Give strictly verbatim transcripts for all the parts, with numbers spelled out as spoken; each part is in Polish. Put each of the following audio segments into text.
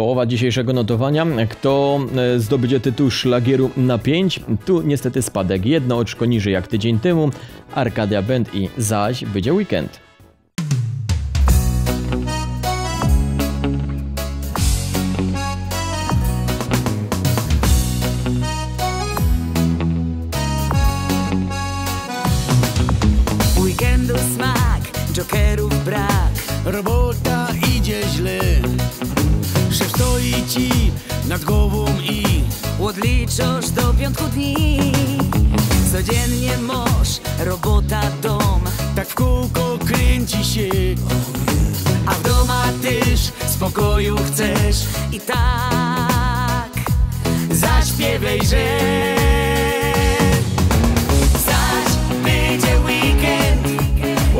połowa dzisiejszego notowania. Kto zdobędzie tytuł szlagieru na pięć? Tu niestety spadek. Jedno oczko niżej jak tydzień temu. Arcadia Band i Zaś będzie weekend. Jokerów brak, robota idzie źle. Szef stoi ci nad głową i odliczasz do piątku dni. Codziennie masz robota, dom, tak w kółko kręci się. A w doma tyż spokoju chcesz i tak zaśpiewaj, że zaś będzie weekend.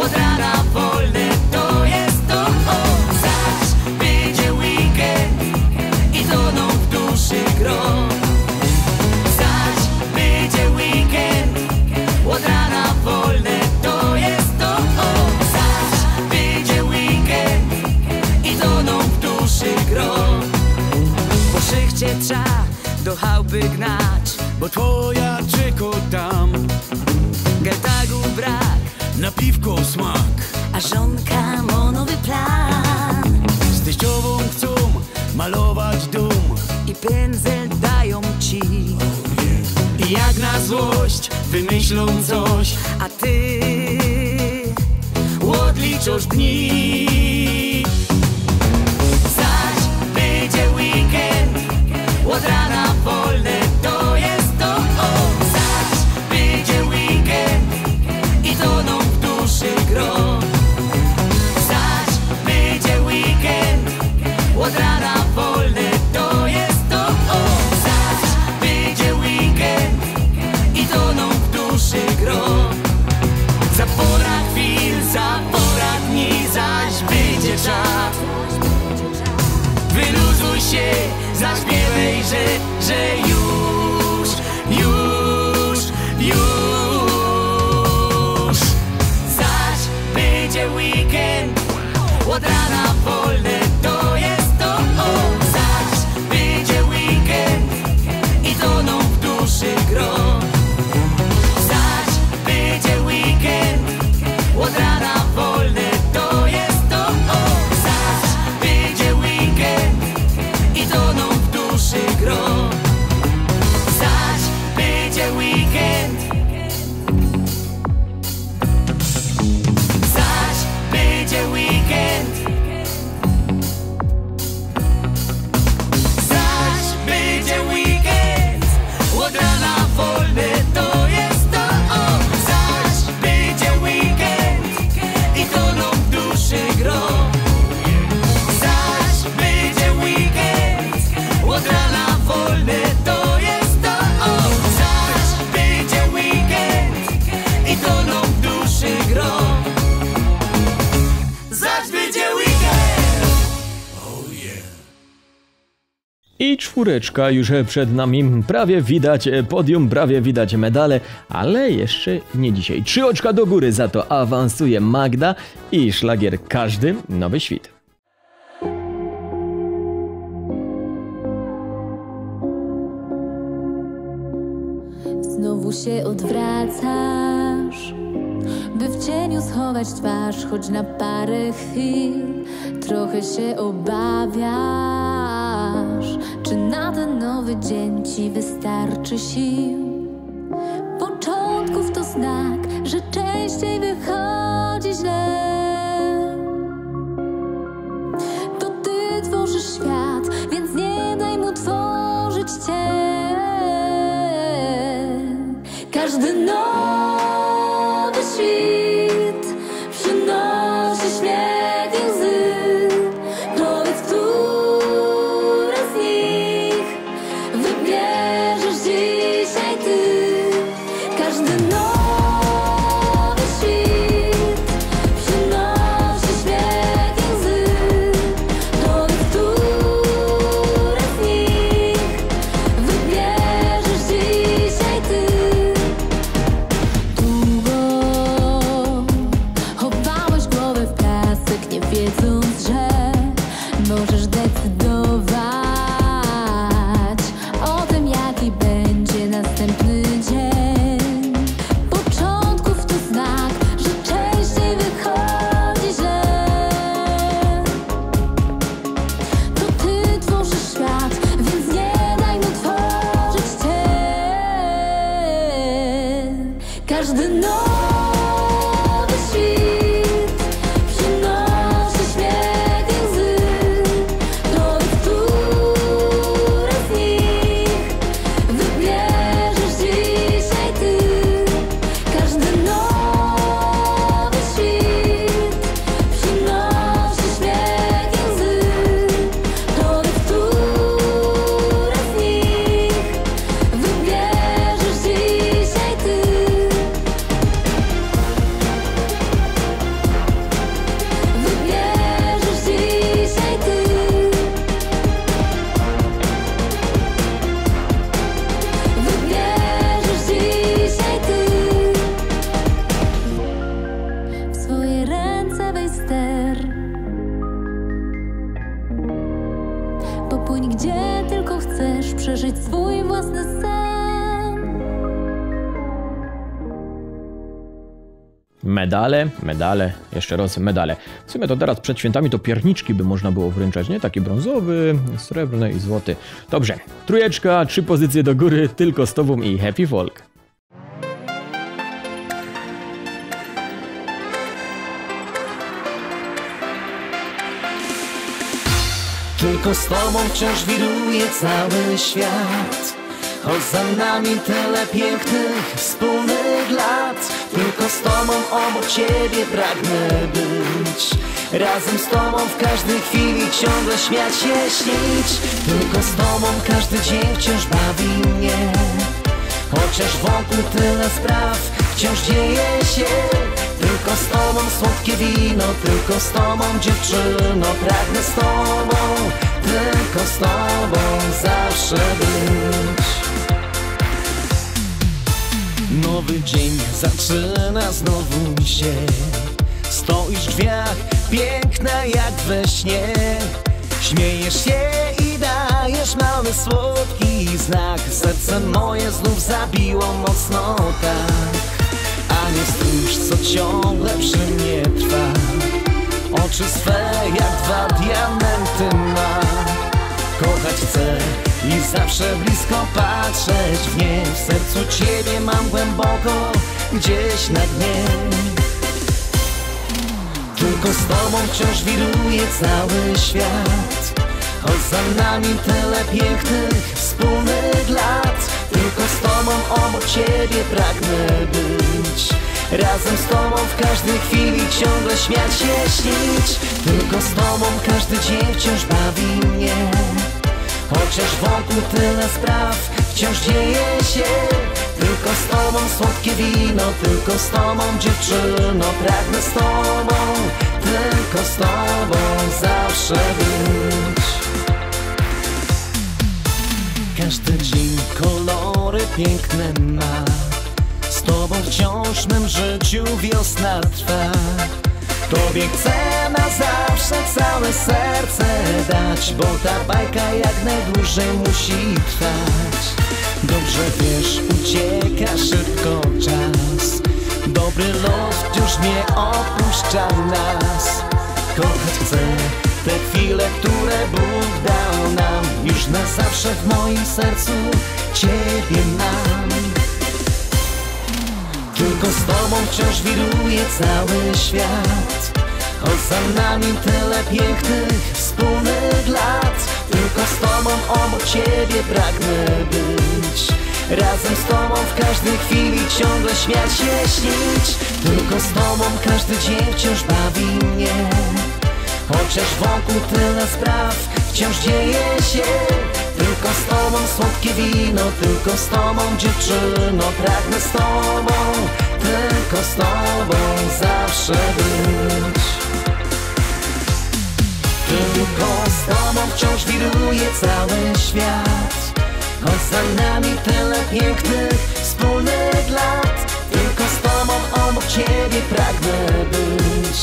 Od rana wolne to jest to, o. Zaś będzie weekend i toną w duszy grom. Zaś będzie weekend, od rana wolne to jest to, o. Zaś będzie weekend i toną w duszy grom. Po szychcie trza do chałupy gnać, bo twoja czeko tam. Gertagu brak, na piwko smak, a żonka ma nowy plan. Z teściową chcą malować dom i pędzel dają ci. Oh, yeah. I jak na złość wymyślą coś, a ty odliczasz dni. Zaś będzie weekend, od rana wolne to jest to. Oh. Zaś będzie weekend i toną grom. Zaś będzie weekend, od rana wolne to jest to, o. Zaś będzie weekend i toną w duszy grom. Za pora chwil, za pora dni, zaś będzie czas. Wyluzuj się, zaśpiewaj, że, że już, już, już. Weekend, od rana wolne to jest to, o. Zaś będzie weekend i toną w duszy grom. Zaś będzie weekend, od rana wolne to jest to, o. Zaś będzie weekend i toną w duszy grom. Zaś będzie weekend. I czwóreczka już przed nami, prawie widać podium, prawie widać medale, ale jeszcze nie dzisiaj. Trzy oczka do góry, za to awansuje Magda i szlagier Każdy Nowy Świt. Znowu się odwracasz, by w cieniu schować twarz, choć na parę chwil trochę się obawiasz. Czy na ten nowy dzień ci wystarczy sił? Początków to znak, że częściej wychodzi źle. To ty tworzysz świat, więc nie daj mu tworzyć cię. Każdy nowy świt przynosi śmiech i łzy. Wiedząc, że możesz decydować. przeżyć swój własny sen. Medale, medale, jeszcze raz medale. W sumie to teraz przed świętami to pierniczki by można było wręczać, nie? Taki brązowy, srebrny i złoty. Dobrze, trójeczka, trzy pozycje do góry, tylko z tobą i Happy Folk. Tylko z tobą wciąż wiruje cały świat, choć za nami tyle pięknych wspólnych lat. Tylko z tobą obok ciebie pragnę być, razem z tobą w każdej chwili ciągle śmiać się, śnić. Tylko z tobą każdy dzień wciąż bawi mnie, chociaż wokół tyle spraw wciąż dzieje się. Tylko z tobą słodkie wino, tylko z tobą dziewczyno, pragnę z tobą, tylko z tobą zawsze być. Nowy dzień zaczyna znowu się, stoisz w drzwiach, piękna jak we śnie. Śmiejesz się i dajesz mały słodki znak, serce moje znów zabiło mocno tak. A nie stróż, co ciągle przy mnie trwa, oczy swe jak dwa diamenty ma. Kochać chcę i zawsze blisko patrzeć w nie, w sercu ciebie mam głęboko, gdzieś na dnie. Tylko z tobą wciąż wiruje cały świat, choć za nami tyle pięknych wspólnych lat. Tylko z tobą obok ciebie pragnę być, razem z tobą w każdej chwili ciągle śmiać się, śnić. Tylko z tobą każdy dzień wciąż bawi mnie, chociaż wokół tyle spraw wciąż dzieje się. Tylko z tobą słodkie wino, tylko z tobą dziewczyno, pragnę z tobą, tylko z tobą zawsze być. Każdy dzień kolory piękne ma, z tobą wciąż w mym życiu wiosna trwa. Tobie chcę na zawsze całe serce dać, bo ta bajka jak najdłużej musi trwać. Dobrze wiesz, ucieka szybko czas, dobry los już nie opuszcza nas. Kochać chcę te chwile, które Bóg dał nam, już na zawsze w moim sercu ciebie mam. Tylko z tobą wciąż wiruje cały świat, choć za nami tyle pięknych wspólnych lat. Tylko z tobą obok ciebie pragnę być, razem z tobą w każdej chwili ciągle śmiać się, śnić. Tylko z tobą każdy dzień wciąż bawi mnie, chociaż wokół tyle spraw wciąż dzieje się. Tylko z tobą słodkie wino, tylko z tobą dziewczyno, pragnę z tobą, tylko z tobą zawsze być. Tylko z tobą wciąż wiruje cały świat, choć za nami tyle pięknych wspólnych lat. Tylko z tobą obok ciebie pragnę być,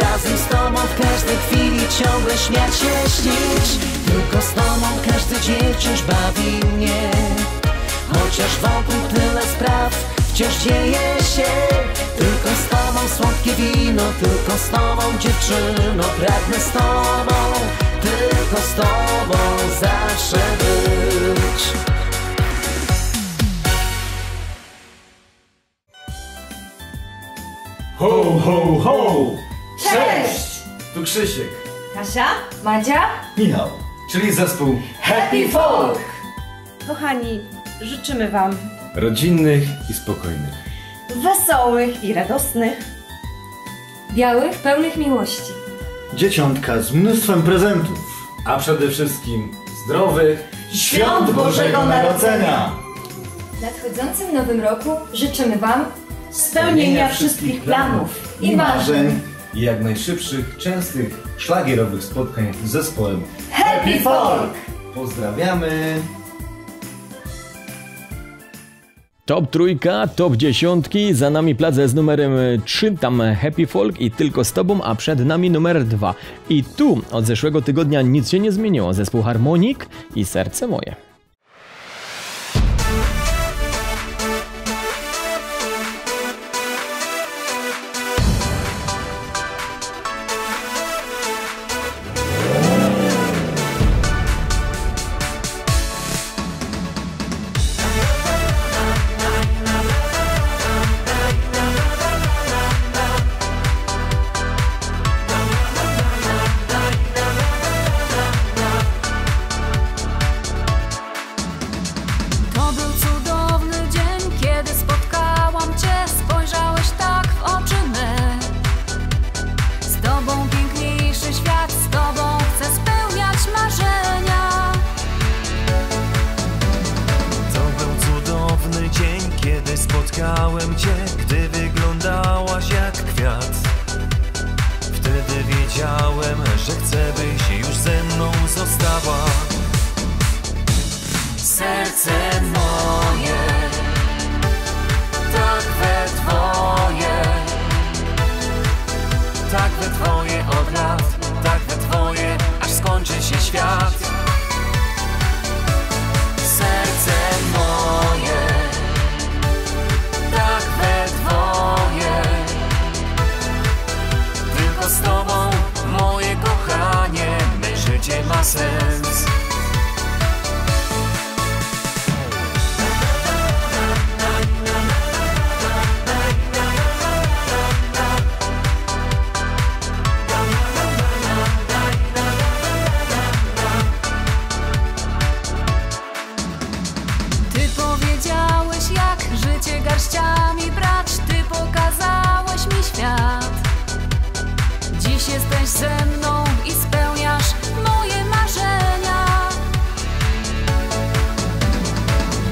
razem z tobą w każdej chwili ciągle śmiać się, śnić. Tylko z tobą każdy dzień wciąż bawi mnie, chociaż wokół tyle spraw wciąż dzieje się. Tylko z tobą słodkie wino, tylko z tobą dziewczyno, pragnę z tobą, tylko z tobą zawsze być. Ho, ho, ho! Cześć! Tu Krzysiek, Kasia, Madzia, Michał, czyli zespół Happy Folk! Kochani, życzymy wam rodzinnych i spokojnych, wesołych i radosnych, białych, pełnych miłości, dzieciątka z mnóstwem prezentów, a przede wszystkim zdrowych Świąt Bożego Narodzenia! W nadchodzącym nowym roku życzymy wam spełnienia wszystkich planów i marzeń, i jak najszybszych, częstych, szlagierowych spotkań z zespołem Happy Folk! Pozdrawiamy! Top trójka, top dziesiątki, za nami plac z numerem trzy, tam Happy Folk i Tylko z tobą, a przed nami numer dwa. I tu od zeszłego tygodnia nic się nie zmieniło, zespół Harmonik i Serce moje. Widziałem cię, gdy wyglądałaś jak kwiat. Wtedy wiedziałem, że chcę, byś już ze mną została. Serce moje, tak we twoje, tak we twoje od lat, tak we twoje, aż skończy się świat. Serce moje, tak we twoje, tylko z tobą, moje kochanie, me życie ma sens. Garściami brać, ty pokazałeś mi świat. Dziś jesteś ze mną i spełniasz moje marzenia.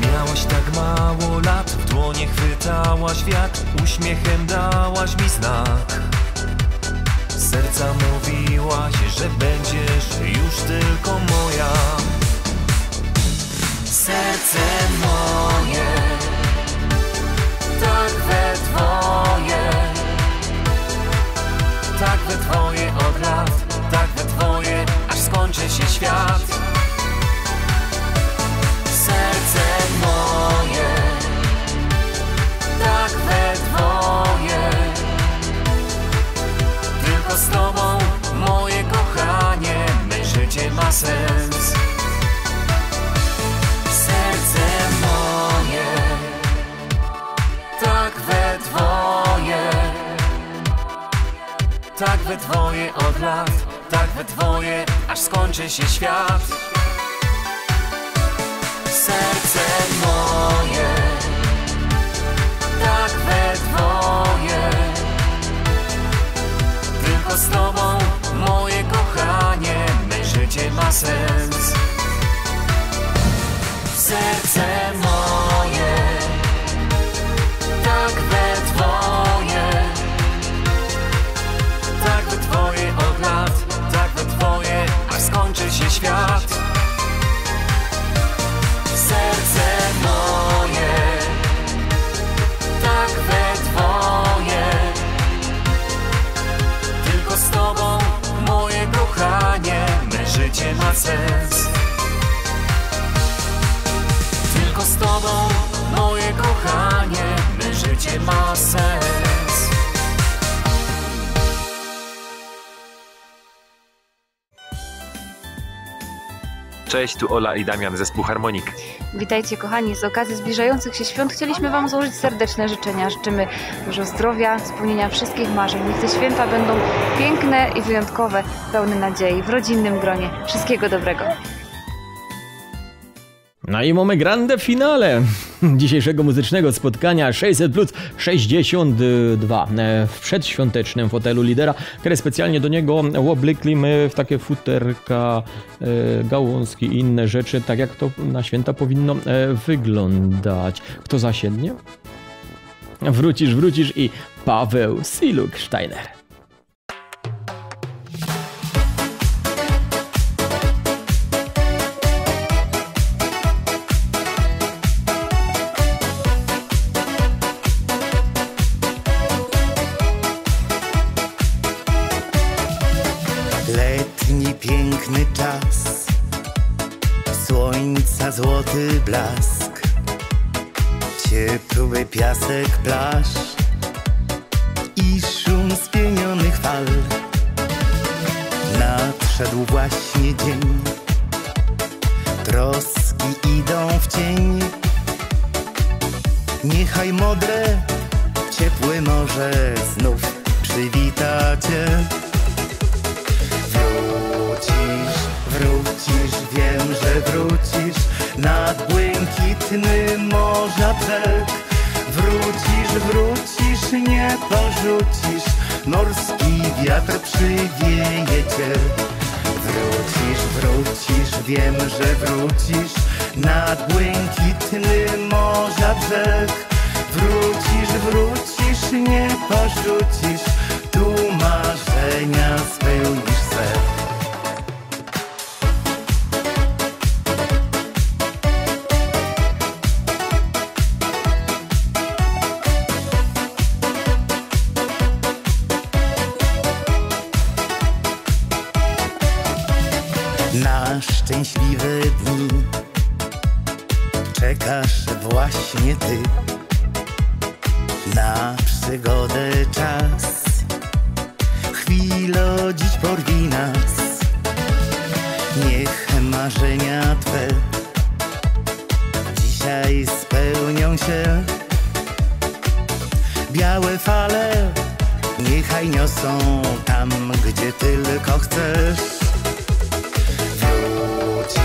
Miałaś tak mało lat, w dłonie chwytałaś wiatr, uśmiechem dałaś mi znak. Z serca mówiłaś, że będziesz już tylko moja. Serce moje, tak we twoje, tak we twoje od lat, tak we twoje, aż skończy się świat. Serce moje, tak we twoje, tylko z tobą, moje kochanie, me życie ma sens. Serce moje, tak we twoje, tak we twoje od lat, tak we twoje, aż skończy się świat. Serce moje, tak we twoje, tylko z tobą, moje kochanie, me życie ma sens. Serce moje, tak we twoje, tak we twoje od lat, tak we twoje, aż skończy się świat. Serce moje, tak we twoje, tylko z tobą, moje kochanie, me życie ma sens. Tylko z tobą, moje kochanie, me życie ma sens. Cześć, tu Ola i Damian, zespół Harmonik. Witajcie kochani, z okazji zbliżających się świąt chcieliśmy wam złożyć serdeczne życzenia. Życzymy dużo zdrowia, spełnienia wszystkich marzeń. Niech te święta będą piękne i wyjątkowe, pełne nadziei, w rodzinnym gronie. Wszystkiego dobrego. No i mamy grande finale dzisiejszego muzycznego spotkania sześćset plus sześćdziesiąt dwa w przedświątecznym fotelu lidera, które specjalnie do niego łoblikli my w takie futerka, gałązki i inne rzeczy, tak jak to na święta powinno wyglądać. Kto zasiednie? Wrócisz, wrócisz i Paweł Siluk-Sztajner. Złoty blask, ciepły piasek plaż i szum spienionych fal. Nadszedł właśnie dzień, troski idą w cień. Niechaj modre, ciepłe morze znów przywita cię. Wrócisz, wrócisz, wiem, że wrócisz. Nad błękitny morza brzeg. Wrócisz, wrócisz, nie porzucisz. Morski wiatr przywieje cię. Wrócisz, wrócisz, wiem, że wrócisz. Nad błękitny morza brzeg. Wrócisz, wrócisz, nie porzucisz, tu marzenia spełnisz se. Na szczęśliwe dni czekasz właśnie ty. Na przygodę czas, chwilo dziś porwij nas. Niech marzenia twe dzisiaj spełnią się. Białe fale niechaj niosą tam, gdzie tylko chcesz. Wrócisz,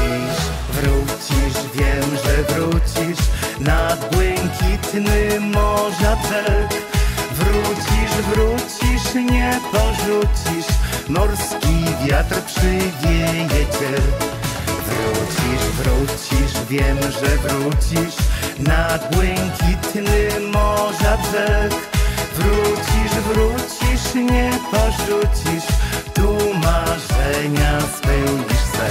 wrócisz, wiem, że wrócisz nad błękitny morza brzeg. Wrócisz, wrócisz, nie porzucisz, morski wiatr przywieje cię. Wrócisz, wrócisz, wiem, że wrócisz nad błękitny morza brzeg. Wrócisz, wrócisz, nie porzucisz, tu marzenia spełnisz se.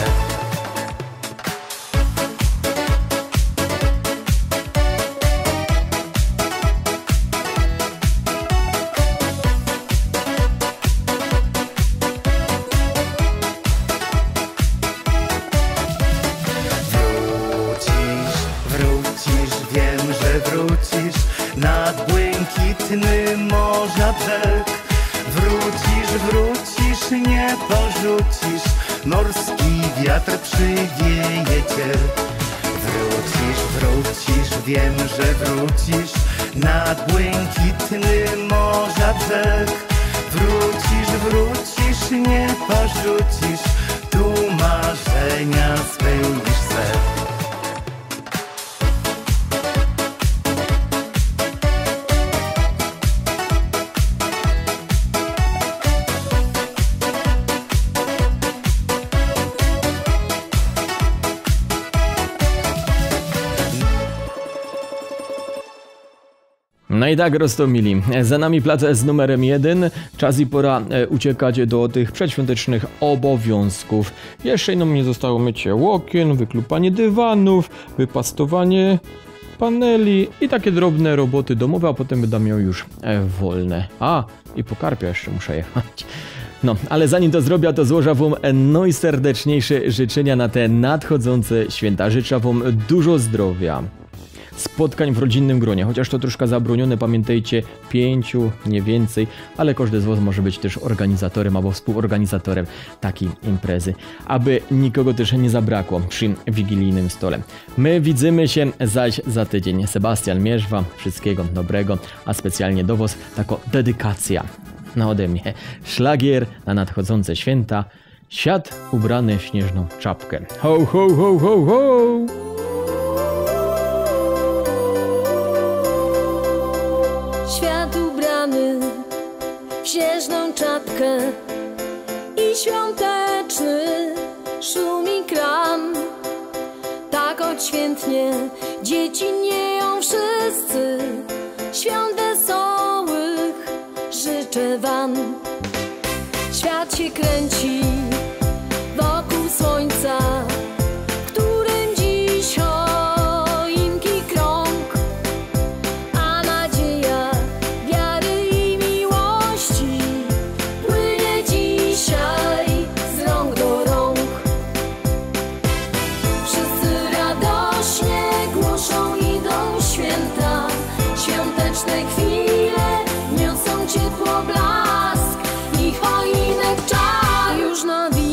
No i tak roztomili. Za nami plac z numerem jeden. Czas i pora uciekać do tych przedświątecznych obowiązków. Jeszcze nam nie zostało mycie okien, wyklupanie dywanów, wypastowanie paneli i takie drobne roboty domowe, a potem będę miał już wolne. A, i po karpia jeszcze muszę jechać. No, ale zanim to zrobię, to złożę wam najserdeczniejsze życzenia na te nadchodzące święta. Życzę wam dużo zdrowia, spotkań w rodzinnym gronie, chociaż to troszkę zabronione, pamiętajcie, pięciu, nie więcej, ale każdy z was może być też organizatorem albo współorganizatorem takiej imprezy, aby nikogo też nie zabrakło przy wigilijnym stole. My widzimy się zaś za tydzień. Sebastian Mierzwa, wszystkiego dobrego, a specjalnie do was taka dedykacja na ode mnie. Szlagier na nadchodzące święta, Świat ubrany w śnieżną czapkę. Ho, ho, ho, ho, ho! Świat ubrany w śnieżną czapkę i świąteczny szumi kram. Tak odświętnie dzieci nieją wszyscy, świąt wesołych życzę wam. Świat się kręci wokół słońca, którym dziś ciepło blask i choinek czar już na widok.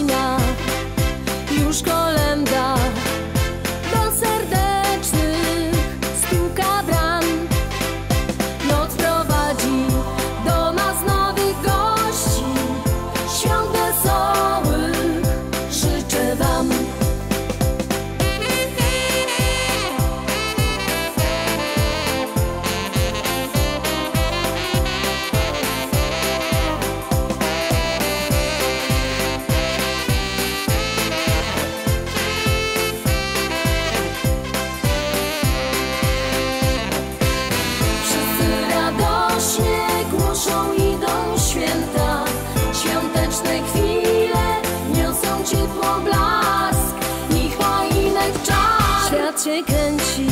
się kręci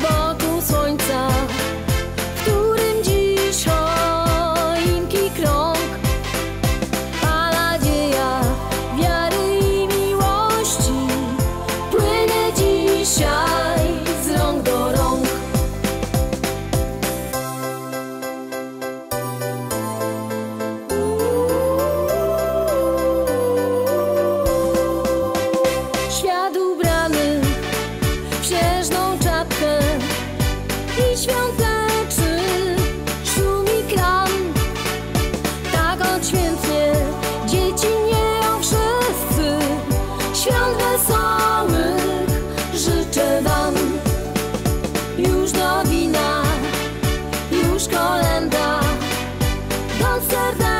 wokół słońca, w którym dziś choinki krąg. A nadzieja wiary i miłości płynie dzisiaj z rąk do rąk. Świat ubrany w śnieżną czapkę i świąteczny szum i kram. Tak odświętnie dzieci nieją wszyscy, świąt wesołych życzę wam. Już nowina, już kolenda, koncert.